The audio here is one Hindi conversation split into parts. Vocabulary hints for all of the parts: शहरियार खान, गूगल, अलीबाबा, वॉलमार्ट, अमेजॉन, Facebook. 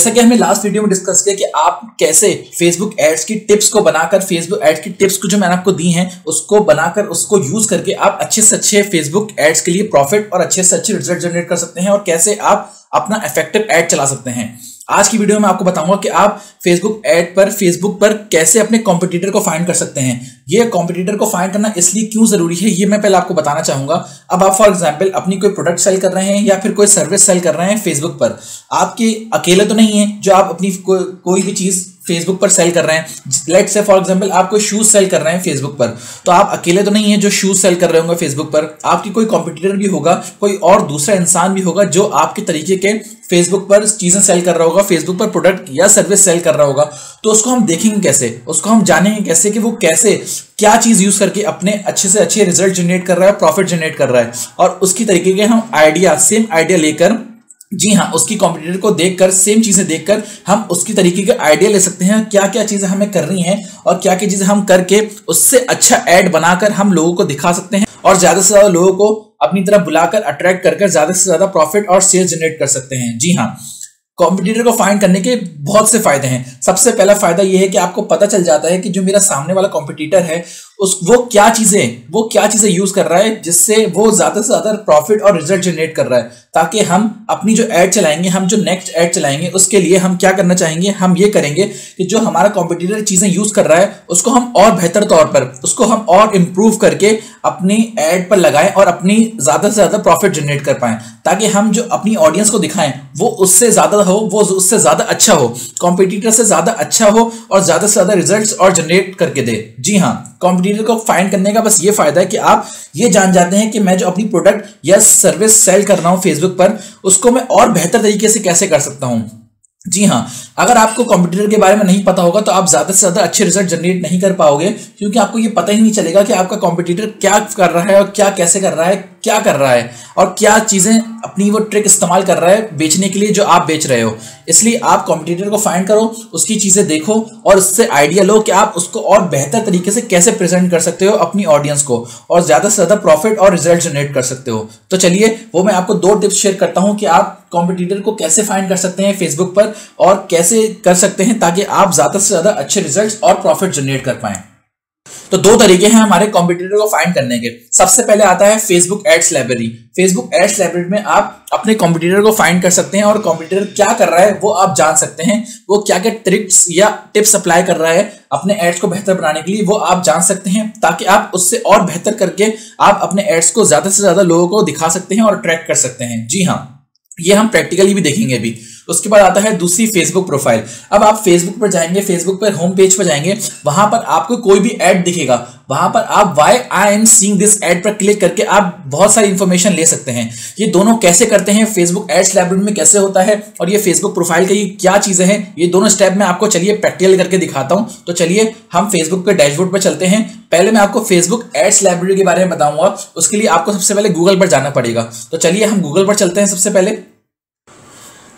जैसा कि हमने लास्ट वीडियो में डिस्कस किया कि आप कैसे फेसबुक एड्स की टिप्स को बनाकर, फेसबुक एड्स की टिप्स को जो मैंने आपको दी हैं उसको बनाकर, उसको यूज करके आप अच्छे से अच्छे फेसबुक एड्स के लिए प्रॉफिट और अच्छे से अच्छे रिजल्ट जनरेट कर सकते हैं और कैसे आप अपना इफेक्टिव एड चला सकते हैं। आज की वीडियो में आपको बताऊंगा कि आप फेसबुक पर कैसे अपने कॉम्पिटिटर को फाइंड कर सकते हैं। ये कॉम्पिटिटर को फाइंड करना इसलिए क्यों जरूरी है, ये मैं पहले आपको बताना चाहूंगा। अब आप फॉर एग्जांपल अपनी कोई प्रोडक्ट सेल कर रहे हैं या फिर कोई सर्विस सेल कर रहे हैं फेसबुक पर, आपके अकेले तो नहीं है जो आप अपनी कोई भी चीज फेसबुक पर सेल कर रहे हैं। लेट्स से फॉर एग्जांपल आप कोई शूज सेल कर रहे हैं फेसबुक पर, तो आप अकेले तो नहीं है जो शूज सेल कर रहे होंगे फेसबुक पर, आपकी कोई कॉम्पिटिटर भी होगा, कोई और दूसरा इंसान भी होगा जो आपके तरीके के फेसबुक पर चीजें सेल कर रहा होगा, फेसबुक पर प्रोडक्ट या सर्विस सेल कर रहा होगा। तो उसको हम देखेंगे कैसे, उसको हम जानेंगे कैसे कि वो कैसे क्या चीज यूज करके अपने अच्छे से अच्छे रिजल्ट जनरेट कर रहा है, प्रॉफिट जनरेट कर रहा है, और उसकी तरीके के हम आइडिया, सेम आइडिया लेकर, जी हाँ, उसकी कॉम्पिटिटर को देखकर, सेम चीजें देखकर हम उसकी तरीके के आइडिया ले सकते हैं। क्या क्या चीजें हमें करनी है और क्या क्या चीजें हम करके उससे अच्छा ऐड बनाकर हम लोगों को दिखा सकते हैं और ज्यादा से ज्यादा लोगों को अपनी तरफ बुलाकर अट्रैक्ट कर ज्यादा से ज्यादा प्रॉफिट और सेल्स जनरेट कर सकते हैं। जी हाँ, कॉम्पिटिटर को फाइंड करने के बहुत से फायदे हैं। सबसे पहला फायदा यह है कि आपको पता चल जाता है कि जो मेरा सामने वाला कॉम्पिटिटर है वो क्या चीजें यूज कर रहा है जिससे वो ज्यादा से ज्यादा प्रॉफिट और रिजल्ट जनरेट कर रहा है, ताकि हम अपनी जो ऐड चलाएंगे, हम जो नेक्स्ट ऐड चलाएंगे उसके लिए हम क्या करना चाहेंगे, हम ये करेंगे कि जो हमारा कॉम्पिटिटर चीजें यूज कर रहा है उसको हम और बेहतर तौर पर, उसको हम और इम्प्रूव करके अपनी ऐड पर लगाएं और अपनी ज्यादा से ज्यादा प्रॉफिट जनरेट कर पाएं, ताकि हम जो अपनी ऑडियंस को दिखाएं वो उससे ज्यादा हो, वो उससे ज्यादा अच्छा हो, कॉम्पिटिटर से ज्यादा अच्छा हो और ज्यादा से ज्यादा रिजल्ट और जनरेट करके दे। जी हाँ, कॉम्पिटिटर को फाइंड करने का बस ये फायदा है कि आप ये जान जाते हैं कि मैं जो अपनी प्रोडक्ट या सर्विस सेल कर रहा हूँ फेसबुक पर, उसको मैं और बेहतर तरीके से कैसे कर सकता हूँ। जी हाँ, अगर आपको कॉम्पिटिटर के बारे में नहीं पता होगा तो आप ज्यादा से ज्यादा अच्छे रिजल्ट जनरेट नहीं कर पाओगे, क्योंकि आपको ये पता ही नहीं चलेगा कि आपका कॉम्पिटिटर क्या कर रहा है और क्या कैसे कर रहा है, क्या कर रहा है और क्या चीजें अपनी वो ट्रिक इस्तेमाल कर रहा है बेचने के लिए जो आप बेच रहे हो। इसलिए आप कॉम्पिटिटर को फाइंड करो, उसकी चीजें देखो और उससे आइडिया लो कि आप उसको और बेहतर तरीके से कैसे प्रेजेंट कर सकते हो अपनी ऑडियंस को और ज्यादा से ज्यादा प्रॉफिट और रिजल्ट जनरेट कर सकते हो। तो चलिए, वो मैं आपको दो टिप्स शेयर करता हूँ कि आप कॉम्पिटिटर को कैसे फाइंड कर सकते हैं फेसबुक पर और कैसे कर सकते हैं ताकि आप ज्यादा से ज्यादा अच्छे रिजल्ट और प्रॉफिट जनरेट कर पाए। तो दो तरीके हैं हमारे कॉम्पिटिटर को फाइंड करने के। सबसे पहले आता है Facebook ads library. Facebook ads library में आप अपने कॉम्पिटिटर को फाइंड कर सकते हैं और कॉम्पिटिटर क्या कर रहा है वो आप जान सकते हैं, वो क्या क्या ट्रिक्स या टिप्स अप्लाई कर रहा है अपने एड्स को बेहतर बनाने के लिए, वो आप जान सकते हैं, ताकि आप उससे और बेहतर करके आप अपने एड्स को ज्यादा से ज्यादा लोगों को दिखा सकते हैं और अट्रैक्ट कर सकते हैं। जी हाँ, ये हम प्रैक्टिकली भी देखेंगे अभी। उसके बाद आता है दूसरी फेसबुक प्रोफाइल। अब आप फेसबुक पर जाएंगे, फेसबुक पर होम पेज पर जाएंगे, वहां पर आपको कोई भी ऐड दिखेगा, वहां पर आप why I am seeing this ad पर क्लिक करके आप बहुत सारी इंफॉर्मेशन ले सकते हैं। ये दोनों कैसे करते हैं, फेसबुक एड्स लाइब्रेरी में कैसे होता है और ये फेसबुक प्रोफाइल का ये क्या चीजें हैं, ये दोनों स्टेप मैं आपको चलिए प्रैक्टिकल करके दिखाता हूं। तो चलिए हम फेसबुक के डैशबोर्ड पर चलते हैं। पहले मैं आपको फेसबुक एड्स लाइब्रेरी के बारे में बताऊंगा, उसके लिए आपको सबसे पहले गूगल पर जाना पड़ेगा। तो चलिए हम गूगल पर चलते हैं सबसे पहले।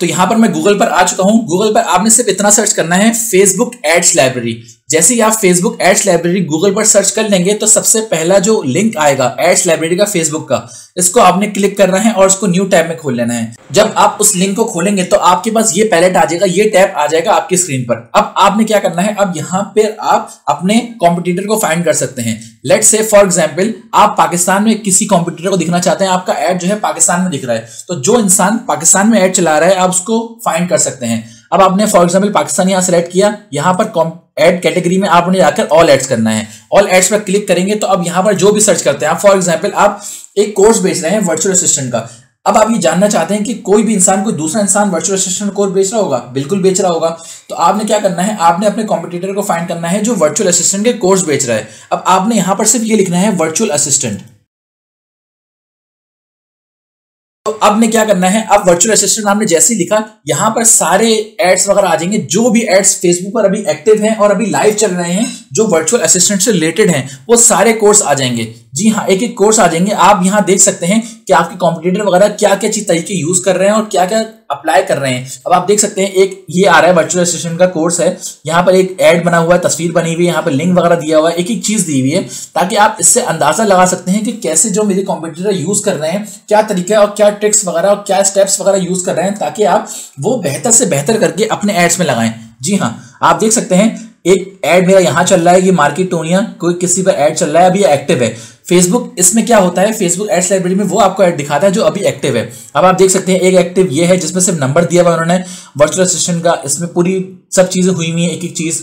तो यहाँ पर मैं गूगल पर आ चुका हूँ। गूगल पर आपने सिर्फ इतना सर्च करना है, फेसबुक एड्स लाइब्रेरी। जैसे ही आप फेसबुक एड्स लाइब्रेरी गूगल पर सर्च कर लेंगे तो सबसे पहला जो लिंक आएगा एड्स लाइब्रेरी का फेसबुक का, इसको आपने क्लिक करना है और इसको न्यू टैब में खोल लेना है। जब आप उस लिंक को खोलेंगे तो आपके पास ये पैलेट आ जाएगा, ये टैब आ जाएगा आपकी स्क्रीन पर। अब आपने क्या करना है, अब यहाँ पर आप अपने कॉम्पिटिटर को फाइंड कर सकते हैं। लेट्स से फॉर एग्जाम्पल आप पाकिस्तान में किसी कॉम्पिटिटर को दिखना चाहते हैं, आपका एड जो है पाकिस्तान में दिख रहा है, तो जो इंसान पाकिस्तान में एड चला रहा है आप उसको फाइंड कर सकते हैं। अब आपने फॉर एग्जाम्पल पाकिस्तान यहाँ सेलेक्ट किया, यहाँ पर ऐड कैटेगरी में आपने जाकर ऑल एड्स करना है। ऑल एड्स पर क्लिक करेंगे तो अब यहाँ पर जो भी सर्च करते हैं, फॉर एग्जाम्पल आप एक कोर्स बेच रहे हैं वर्चुअल असिस्टेंट का। अब आप ये जानना चाहते हैं कि कोई भी इंसान, कोई दूसरा इंसान वर्चुअल असिस्टेंट कोर्स बेच रहा होगा, बिल्कुल बेच रहा होगा, तो आपने क्या करना है, आपने अपने कॉम्पिटिटर को फाइंड करना है जो वर्चुअल असिस्टेंट के कोर्स बेच रहा है। अब आपने यहाँ पर सिर्फ ये लिखना है वर्चुअल असिस्टेंट। तो अब ने क्या करना है, अब वर्चुअल असिस्टेंट आपने जैसे ही लिखा यहाँ पर सारे एड्स वगैरह आ जाएंगे, जो भी एड्स फेसबुक पर अभी एक्टिव हैं और अभी लाइव चल रहे हैं जो वर्चुअल असिस्टेंट से रिलेटेड हैं, वो सारे कोर्स आ जाएंगे। जी हाँ, एक एक कोर्स आ जाएंगे। आप यहाँ देख सकते हैं कि आपके कॉम्पिटिटर वगैरह क्या क्या चीज तरीके यूज कर रहे हैं और क्या क्या अप्लाई कर रहे हैं। अब आप देख सकते हैं एक ये आ रहा है वर्चुअल असिस्टेंट का कोर्स है, यहाँ पर एक ऐड बना हुआ है, तस्वीर बनी हुई है, यहाँ पर लिंक वगैरह दिया हुआ है, एक एक चीज दी हुई है, ताकि आप इससे अंदाजा लगा सकते हैं कि कैसे जो मेरे कॉम्पिटिटर यूज कर रहे हैं क्या तरीका और क्या ट्रिक्स वगैरह और क्या स्टेप्स वगैरह यूज कर रहे हैं, ताकि आप वो बेहतर से बेहतर करके अपने एड्स में लगाएं। जी हाँ, आप देख सकते हैं एक ऐड मेरा यहाँ चल रहा है, ये मार्केटोनिया कोई किसी पर ऐड चल रहा है, अभी एक्टिव है। फेसबुक इसमें क्या होता है, फेसबुक एड्स लाइब्रेरी में वो आपको ऐड दिखाता है जो अभी एक्टिव है। अब आप देख सकते हैं एक एक्टिव ये है जिसमें सिर्फ नंबर दिया हुआ उन्होंने वर्चुअल असिस्टेंट का, इसमें पूरी सब चीज़ें हुई हुई हैं, एक एक चीज़।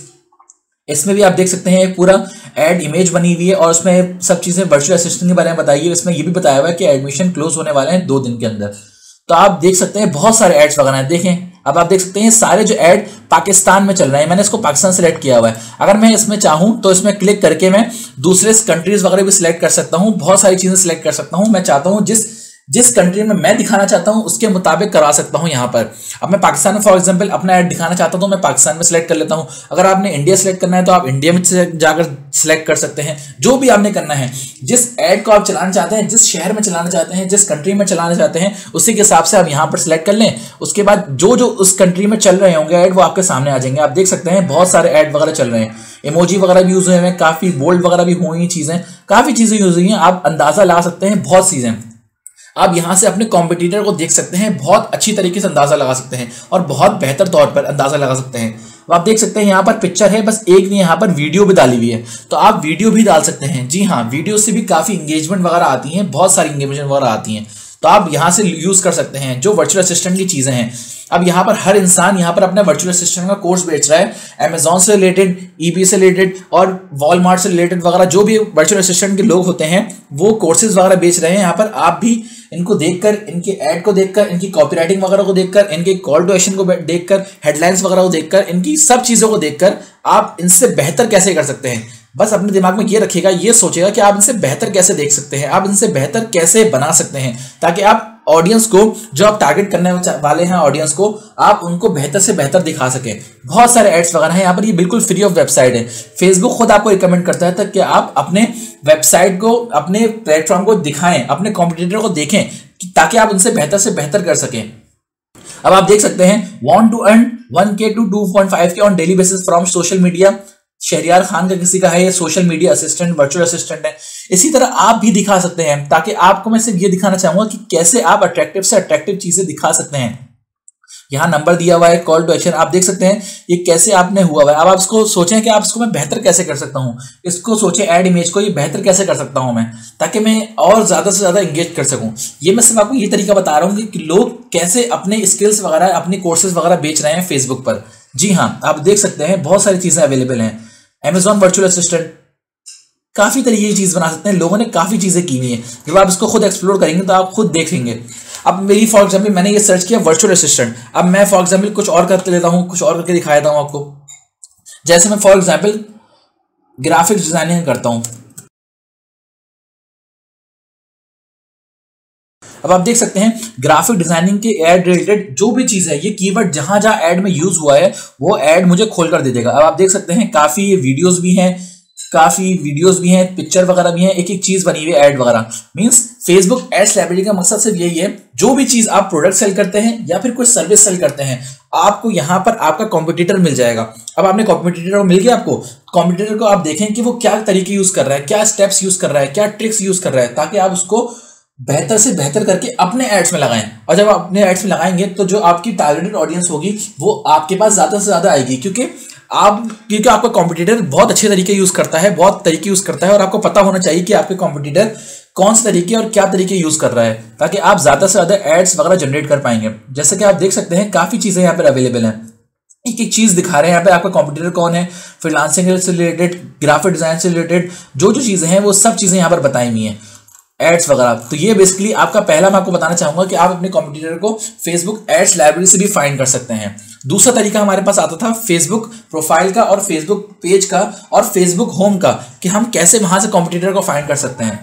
इसमें भी आप देख सकते हैं एक पूरा एड इमेज बनी हुई है और उसमें सब चीज़ें वर्चुअल असिस्टेंट के बारे में बताई है। इसमें यह भी बताया हुआ है कि एडमिशन क्लोज होने वाले हैं 2 दिन के अंदर। तो आप देख सकते हैं बहुत सारे एड्स वगैरह हैं, देखें। अब आप देख सकते हैं सारे जो ऐड पाकिस्तान में चल रहे हैं, मैंने इसको पाकिस्तान सेलेक्ट किया हुआ है। अगर मैं इसमें चाहूं तो इसमें क्लिक करके मैं दूसरे कंट्रीज वगैरह भी सिलेक्ट कर सकता हूं, बहुत सारी चीजें सिलेक्ट कर सकता हूं। मैं चाहता हूं जिस कंट्री में मैं दिखाना चाहता हूं उसके मुताबिक करा सकता हूं यहाँ पर। अब मैं पाकिस्तान में फॉर एग्जाम्पल अपना ऐड दिखाना चाहता हूं तो मैं पाकिस्तान में सिलेक्ट कर लेता हूं। अगर आपने इंडिया सेलेक्ट करना है तो आप इंडिया में जाकर सिलेक्ट कर सकते हैं। जो भी आपने करना है, जिस ऐड को आप चलाना चाहते हैं, जिस शहर में चलाना चाहते हैं, जिस कंट्री में चलाना चाहते हैं, उसी के हिसाब से आप यहाँ पर सिलेक्ट कर लें। उसके बाद जो उस कंट्री में चल रहे होंगे ऐड वो आपके सामने आ जाएंगे। आप देख सकते हैं बहुत सारे ऐड वगैरह चल रहे हैं, इमोजी वगैरह भी यूज हुए हैं, काफ़ी बोल्ड वगैरह भी हुई चीज़ें, काफ़ी चीज़ें यूज हुई हैं। आप अंदाज़ा लगा सकते हैं, बहुत चीज़ें आप यहाँ से अपने कॉम्पिटिटर को देख सकते हैं, बहुत अच्छी तरीके से अंदाज़ा लगा सकते हैं और बहुत बेहतर तौर पर अंदाज़ा लगा सकते हैं। आप देख सकते हैं यहाँ पर पिक्चर है बस एक नहीं, यहाँ पर वीडियो भी डाली हुई है, तो आप वीडियो भी डाल सकते हैं। जी हाँ, वीडियो से भी काफ़ी इंगेजमेंट वगैरह आती हैं, बहुत सारी इंगेजमेंट वगैरह आती हैं, तो आप यहाँ से यूज़ कर सकते हैं जो वर्चुअल असिस्टेंट की चीज़ें हैं। अब यहाँ पर हर इंसान यहाँ पर अपना वर्चुअल असिस्टेंट का कोर्स बेच रहा है, अमेजॉन से रिलेटेड, ईबी से रिलेटेड और वॉलमार्ट से रिलेटेड वगैरह जो भी वर्चुअल असिस्टेंट के लोग होते हैं वो कोर्सेज वगैरह बेच रहे हैं। यहाँ पर आप भी इनको देखकर, इनके ऐड को देखकर, इनकी कॉपीराइटिंग वगैरह को देखकर, इनके कॉल टू एक्शन को देखकर, हेडलाइंस वगैरह को देखकर, इनकी सब चीज़ों को देखकर आप इनसे बेहतर कैसे कर सकते हैं, बस अपने दिमाग में ये रखिएगा, ये सोचेगा कि आप इनसे बेहतर कैसे देख सकते हैं, आप इनसे बेहतर कैसे बना सकते हैं, ताकि आप ऑडियंस को जो आप टारगेट करने वाले हैं, ऑडियंस को आप उनको बेहतर से बेहतर दिखा सकें। बहुत सारे एड्स वगैरह हैं यहाँ पर, ये बिल्कुल फ्री ऑफ वेबसाइट है। फेसबुक खुद आपको रिकमेंड करता है ताकि आप अपने वेबसाइट को, अपने प्लेटफॉर्म को दिखाएं, अपने कॉम्पिटिटर को देखें, ताकि आप उनसे बेहतर से बेहतर कर सकें। अब आप देख सकते हैं want to earn 1K to 2.5K on daily basis from social media, शहरियार खान का किसी का है ये social media assistant, virtual assistant है। इसी तरह आप भी दिखा सकते हैं, ताकि आपको मैं सिर्फ ये दिखाना चाहूंगा कि कैसे आप अट्रैक्टिव से अट्रैक्टिव चीजें दिखा सकते हैं। यहाँ नंबर दिया हुआ है, कॉल टू एक्शन, आप देख सकते हैं ये कैसे आपने हुआ हुआ है। अब आप इसको सोचें कि आप इसको मैं बेहतर कैसे कर सकता हूँ, इसको सोचें ऐड इमेज को, ये बेहतर कैसे कर सकता हूँ मैं, ताकि मैं और ज़्यादा से ज़्यादा इंगेज कर सकूँ। ये मैं सिर्फ आपको ये तरीका बता रहा हूँ कि लोग कैसे अपने स्किल्स वगैरह, अपने कोर्सेज वगैरह बेच रहे हैं फेसबुक पर। जी हाँ, आप देख सकते हैं बहुत सारी चीज़ें अवेलेबल हैं। अमेजॉन वर्चुअल असिस्टेंट, काफ़ी तरीके की चीज़ बना सकते हैं, लोगों ने काफ़ी चीज़ें की हुई हैं। जब आप इसको खुद एक्सप्लोर करेंगे तो आप खुद देखेंगे। अब मेरी फॉर एग्जाम्पल मैंने ये सर्च किया वर्चुअल असिस्टेंट, अब मैं फॉर एग्जाम्पल कुछ और करते लेता हूँ, कुछ और करके दिखाया था आपको। जैसे मैं फॉर एग्जाम्पल ग्राफिक्स डिजाइनिंग करता हूँ। अब आप देख सकते हैं ग्राफिक डिजाइनिंग के ऐड रिलेटेड जो भी चीज़ है, ये कीवर्ड जहाँ जहाँ ऐड में यूज हुआ है वो ऐड मुझे खोल कर दे देगा। अब आप देख सकते हैं काफ़ी वीडियोज़ भी हैं, पिक्चर वगैरह भी हैं, एक एक चीज़ बनी हुई है ऐड वगैरह। मींस फेसबुक एड्स लाइब्रेरी का मकसद सिर्फ यही है, जो भी चीज़ आप प्रोडक्ट सेल करते हैं या फिर कोई सर्विस सेल करते हैं, आपको यहाँ पर आपका कॉम्पिटिटर मिल जाएगा। अब आपने कॉम्पिटिटर मिल गया, आपको कॉम्पिटिटर को आप देखें कि वो क्या तरीके यूज़ कर रहा है, क्या स्टेप्स यूज़ कर रहा है, क्या ट्रिक्स यूज़ कर रहा है, ताकि आप उसको बेहतर से बेहतर करके अपने एड्स में लगाएं। और जब आप अपने एड्स में लगाएंगे तो जो आपकी टारगेटेड ऑडियंस होगी वो आपके पास ज़्यादा से ज़्यादा आएगी, क्योंकि आपका कॉम्पिटिटर बहुत अच्छे तरीके यूज़ करता है, बहुत तरीके यूज़ करता है, और आपको पता होना चाहिए कि आपके कॉम्पिटिटर कौन से तरीके और क्या तरीके यूज़ कर रहा है, ताकि आप ज़्यादा से ज़्यादा एड्स वगैरह जनरेट कर पाएंगे। जैसे कि आप देख सकते हैं काफ़ी चीज़ें यहाँ पर अवेलेबल हैं, एक एक चीज़ दिखा रहे हैं यहाँ पे आपका कॉम्पिटिटर कौन है, फ्रीलांसिंग से रिलेटेड, ग्राफिक डिज़ाइन से रिलेटेड जो चीज़ें हैं वो सब चीज़ें यहाँ पर बताई हुई हैं, एड्स वगैरह। तो ये बेसिकली आपका पहला, मैं आपको बताना चाहूँगा कि आप अपने कॉम्पिटिटर को फेसबुक एड्स लाइब्रेरी से भी फाइंड कर सकते हैं। दूसरा तरीका हमारे पास आता था फेसबुक प्रोफाइल का और फेसबुक पेज का और फेसबुक होम का, कि हम कैसे वहाँ से कॉम्पिटिटर को फाइंड कर सकते हैं।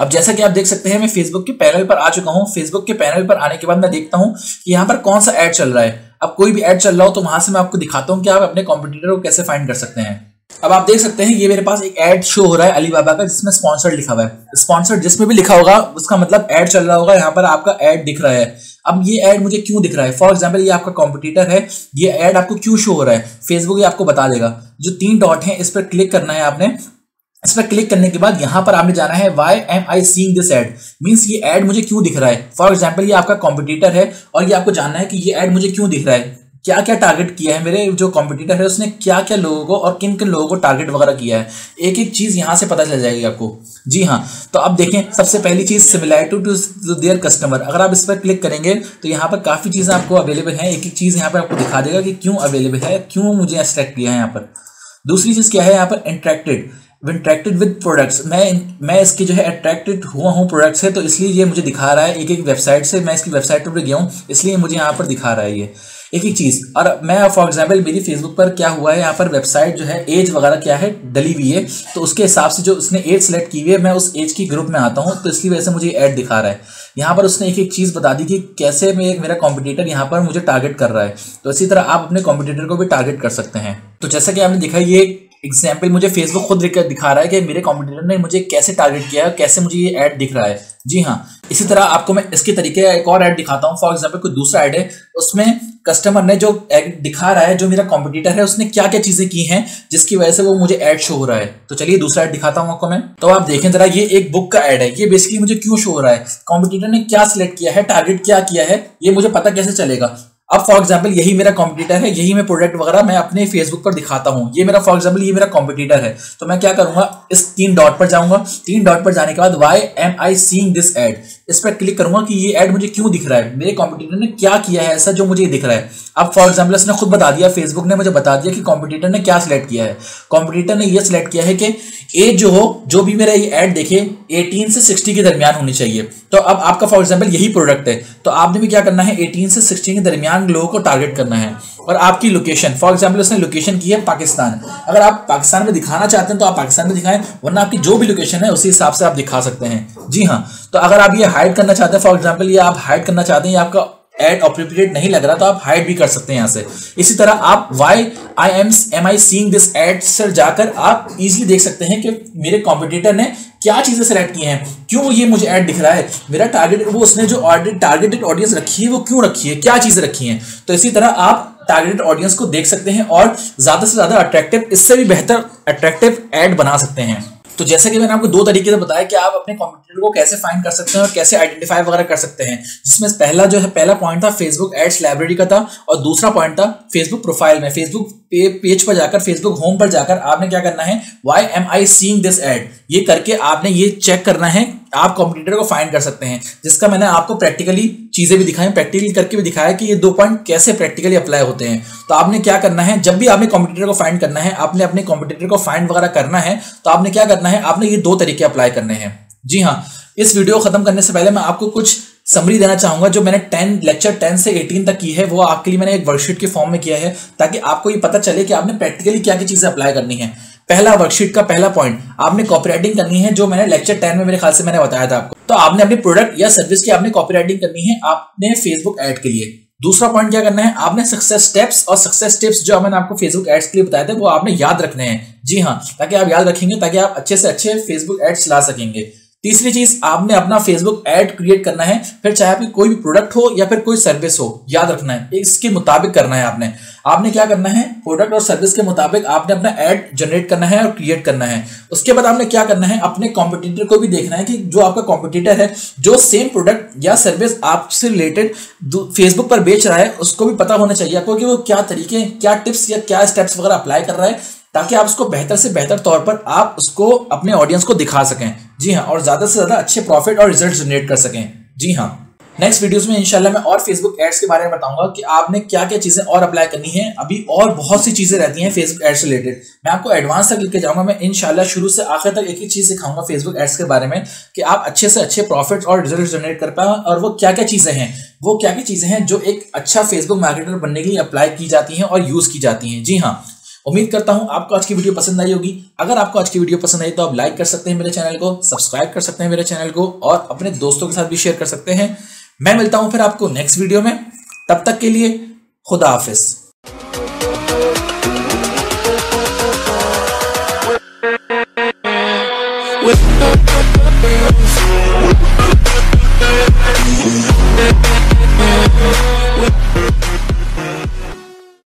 अब जैसा कि आप देख सकते हैं मैं फेसबुक के पैनल पर आ चुका हूँ। फेसबुक के पैनल पर आने के बाद मैं देखता हूँ कि यहाँ पर कौन सा ऐड चल रहा है। अब कोई भी ऐड चल रहा हो तो वहाँ से मैं आपको दिखाता हूँ कि आप अपने कॉम्पिटिटर को कैसे फाइंड कर सकते हैं। अब आप देख सकते हैं ये मेरे पास एक ऐड शो हो रहा है अलीबाबा का, जिसमें स्पॉन्सर्ड लिखा हुआ है। स्पॉन्सर्ड जिसमें भी लिखा होगा उसका मतलब ऐड चल रहा होगा, यहाँ पर आपका ऐड दिख रहा है। अब ये ऐड मुझे क्यों दिख रहा है? फॉर एग्जाम्पल ये आपका कॉम्पिटिटर है, ये ऐड आपको क्यों शो हो रहा है? फेसबुक ये आपको बता देगा। जो 3 डॉट है इस पर क्लिक करना है आपने। इस पर क्लिक करने के बाद यहाँ पर आपने जाना है why am I seeing this ad, means ये ऐड मुझे क्यों दिख रहा है। फॉर एग्जाम्पल ये आपका कॉम्पिटिटर है और ये आपको जानना है कि ये ऐड मुझे क्यों दिख रहा है, क्या क्या टारगेट किया है, मेरे जो कॉम्पिटिटर है उसने क्या क्या लोगों को और किन किन लोगों को टारगेट वगैरह किया है। एक एक चीज़ यहाँ से पता चल जाएगी आपको। जी हाँ, तो अब देखें सबसे पहली चीज़ सिमिलैरिटी टू देयर कस्टमर। अगर आप इस पर क्लिक करेंगे तो यहाँ पर काफ़ी चीज़ें आपको अवेलेबल हैं। एक एक चीज़ यहाँ पर आपको दिखा देगा कि क्यों अवेलेबल है, क्यों मुझे अट्रैक्ट किया है यहाँ पर। दूसरी चीज़ क्या है यहाँ पर, इंट्रैक्टेड अट्रैक्टेड विद प्रोडक्ट्स। मैं इसकी जो है अट्रैक्टेड हुआ हूँ प्रोडक्ट से, तो इसलिए ये मुझे दिखा रहा है। एक एक वेबसाइट से मैं इसकी वेबसाइट पर गया हूँ, इसलिए मुझे यहाँ पर दिखा रहा है ये एक एक चीज़। और मैं फॉर एग्जाम्पल मेरी फेसबुक पर क्या हुआ है, यहाँ पर वेबसाइट जो है एज वगैरह क्या है डली हुई है, तो उसके हिसाब से जो उसने एज सेलेक्ट की हुई है मैं उस एज की ग्रुप में आता हूँ, तो इसलिए वैसे मुझे ऐड दिखा रहा है। यहाँ पर उसने एक एक चीज़ बता दी कि कैसे मेरा कॉम्पिटिटर यहाँ पर मुझे टारगेट कर रहा है। तो इसी तरह आप अपने कॉम्पिटिटर को भी टारगेट कर सकते हैं। तो जैसा कि आपने देखा ये एग्जाम्पल मुझे फेसबुक खुद दिखा रहा है कि मेरे कॉम्पिटिटर ने मुझे कैसे टारगेट किया है, कैसे मुझे ये ऐड दिख रहा है। जी हाँ, इसी तरह आपको मैं इसके तरीके एक और ऐड दिखाता हूँ। फॉर एग्जाम्पल कोई दूसरा ऐड है, उसमें कस्टमर ने जो ऐड दिखा रहा है, जो मेरा कॉम्पिटिटर है उसने क्या क्या चीज़ें की हैं जिसकी वजह से वो मुझे ऐड शो हो रहा है। तो चलिए दूसरा ऐड दिखाता हूँ आपको मैं। तो आप देखें जरा, ये एक बुक का ऐड है। ये बेसिकली मुझे क्यों शो हो रहा है, कॉम्पिटिटर ने क्या सिलेक्ट किया है, टारगेट क्या किया है, ये मुझे पता कैसे चलेगा। अब फॉर एग्जाम्पल यही मेरा कॉम्पिटिटर है, यही मैं प्रोडक्ट वगैरह मैं अपने फेसबुक पर दिखाता हूँ। ये मेरा फॉर एग्जाम्पल ये मेरा कॉम्पिटिटर है, तो मैं क्या करूँगा, इस 3 डॉट पर जाऊँगा। 3 डॉट पर जाने के बाद why am I seeing this ad, इस पर क्लिक करूँगा कि ये ऐड मुझे क्यों दिख रहा है, मेरे कॉम्पिटिटर ने क्या किया है ऐसा जो मुझे दिख रहा है। अब फॉर एग्जाम्पल इसने खुद बता दिया, फेसबुक ने मुझे बता दिया कि कॉम्पिटिटर ने क्या सिलेक्ट किया है। कॉम्पिटिटर ने यह सिलेक्ट किया है कि एज जो हो, जो भी मेरा ये ऐड देखे 18 से 60 के दरमियान होनी चाहिए। तो अब आपका फॉर एग्जाम्पल यही प्रोडक्ट है, तो आपने भी क्या करना है 18 से 60 के दरमियान लोगों को टारगेट करना है। और आपकी लोकेशन, फॉर एग्जाम्पल उसने लोकेशन की है पाकिस्तान। अगर आप पाकिस्तान में दिखाना चाहते हैं तो आप पाकिस्तान में दिखाएं, वरना आपकी जो भी लोकेशन है उसी हिसाब से आप दिखा सकते हैं। जी हाँ, तो अगर आप ये हाइड करना चाहते हैं, फॉर एग्जाम्पल ये आप हाइड करना चाहते हैं, ये आपका एड अप्रोप्रिएट नहीं लग रहा, तो आप हाइड भी कर सकते हैं यहाँ से। इसी तरह आप why I am I seeing this ad से जाकर आप इजीली देख सकते हैं कि मेरे कॉम्पिटिटर ने क्या चीज़ें सेलेक्ट की हैं, क्यों ये मुझे ऐड दिख रहा है, मेरा टारगेट वो उसने जो टारगेटेड ऑडियंस रखी है वो क्यों रखी है, क्या चीज़ें रखी हैं। तो इसी तरह आप टारगेटेड ऑडियंस को देख सकते हैं और ज़्यादा से ज़्यादा अट्रैक्टिव, इससे भी बेहतर अट्रैक्टिव ऐड बना सकते हैं। तो जैसे कि मैंने आपको 2 तरीके से बताया कि आप अपने कॉम्पिटिटर को कैसे फाइंड कर सकते हैं और कैसे आइडेंटिफाई वगैरह कर सकते हैं, जिसमें पहला पॉइंट था फेसबुक एड्स लाइब्रेरी का था, और दूसरा पॉइंट था फेसबुक प्रोफाइल में, फेसबुक पेज पर जाकर, फेसबुक होम पर जाकर आपने क्या करना है, why am I seeing this ad, ये करके आपने ये चेक करना है, आप कॉम्पिटिटर को फाइंड कर सकते हैं। जिसका मैंने आपको प्रैक्टिकली चीज़ें भी दिखाई, प्रैक्टिकली करके भी दिखाया कि ये 2 पॉइंट कैसे प्रैक्टिकली अप्लाई होते हैं। तो आपने क्या करना है, जब भी आपने कॉम्पिटिटर को फाइंड करना है, आपने अपने कॉम्पिटिटर को फाइंड वगैरह करना है, तो आपने क्या करना है, आपने ये 2 तरीके अप्लाई करने हैं। जी हाँ, इस वीडियो को खत्म करने से पहले मैं आपको कुछ समरी देना चाहूँगा। जो मैंने लेक्चर 10 से 18 तक की है वो आपके लिए मैंने एक वर्कशीट के फॉर्म में किया है, ताकि आपको ये पता चले कि आपने प्रैक्टिकली क्या क्या चीज़ें अप्लाई करनी है। पहला वर्कशीट का पहला पॉइंट आपने कॉपीराइटिंग करनी है, जो मैंने लेक्चर 10 में मेरे ख्याल से मैंने बताया था आपको। तो आपने अपने प्रोडक्ट या सर्विस की आपने कॉपीराइटिंग करनी है आपने फेसबुक ऐड के लिए। दूसरा पॉइंट क्या करना है, आपने सक्सेस स्टेप्स और सक्सेस टिप्स जो मैंने आपको फेसबुक एड्स के लिए बताए थे वो आपने याद रखने हैं। जी हाँ, ताकि आप याद रखेंगे, ताकि आप अच्छे से अच्छे फेसबुक एड्स ला सकेंगे। तीसरी चीज, आपने अपना फेसबुक ऐड क्रिएट करना है, फिर चाहे आपकी कोई भी प्रोडक्ट हो या फिर कोई सर्विस हो, याद रखना है इसके मुताबिक करना है। आपने क्या करना है, प्रोडक्ट और सर्विस के मुताबिक आपने अपना ऐड जनरेट करना है और क्रिएट करना है। उसके बाद आपने क्या करना है, अपने कॉम्पिटिटर को भी देखना है कि जो आपका कॉम्पिटिटर है जो सेम प्रोडक्ट या सर्विस आपसे रिलेटेड फेसबुक पर बेच रहा है, उसको भी पता होना चाहिए आपको कि वो क्या तरीके, क्या टिप्स या क्या स्टेप्स वगैरह अप्लाई कर रहा है, ताकि आप उसको बेहतर से बेहतर तौर पर आप उसको अपने ऑडियंस को दिखा सकें। जी हाँ, और ज़्यादा से ज़्यादा अच्छे प्रॉफिट और रिजल्ट जनरेट कर सकें। जी हाँ, नेक्स्ट वीडियोस में इंशाल्लाह मैं और फेसबुक एड्स के बारे में बताऊंगा कि आपने क्या क्या चीज़ें और अप्लाई करनी है। अभी और बहुत सी चीज़ें रहती हैं फेसबुक एड्स रिलेटेड, मैं आपको एडवांस तक लेके जाऊंगा। मैं इंशाल्लाह शुरू से आखिर तक एक ही चीज़ सिखाऊंगा फेसबुक एड्स के बारे में कि आप अच्छे से अच्छे प्रॉफिट और रिजल्ट जनरेट कर पाए, और वो क्या क्या चीज़ें हैं, वो क्या क्या चीज़ें हैं जो एक अच्छा फेसबुक मार्केटर बनने के लिए अप्लाई की जाती हैं और यूज़ की जाती हैं। जी हाँ, उम्मीद करता हूं आपको आज की वीडियो पसंद आई होगी। अगर आपको आज की वीडियो पसंद आई तो आप लाइक कर सकते हैं मेरे चैनल को, सब्सक्राइब कर सकते हैं मेरे चैनल को, और अपने दोस्तों के साथ भी शेयर कर सकते हैं। मैं मिलता हूं फिर आपको नेक्स्ट वीडियो में, तब तक के लिए खुदा हाफिज।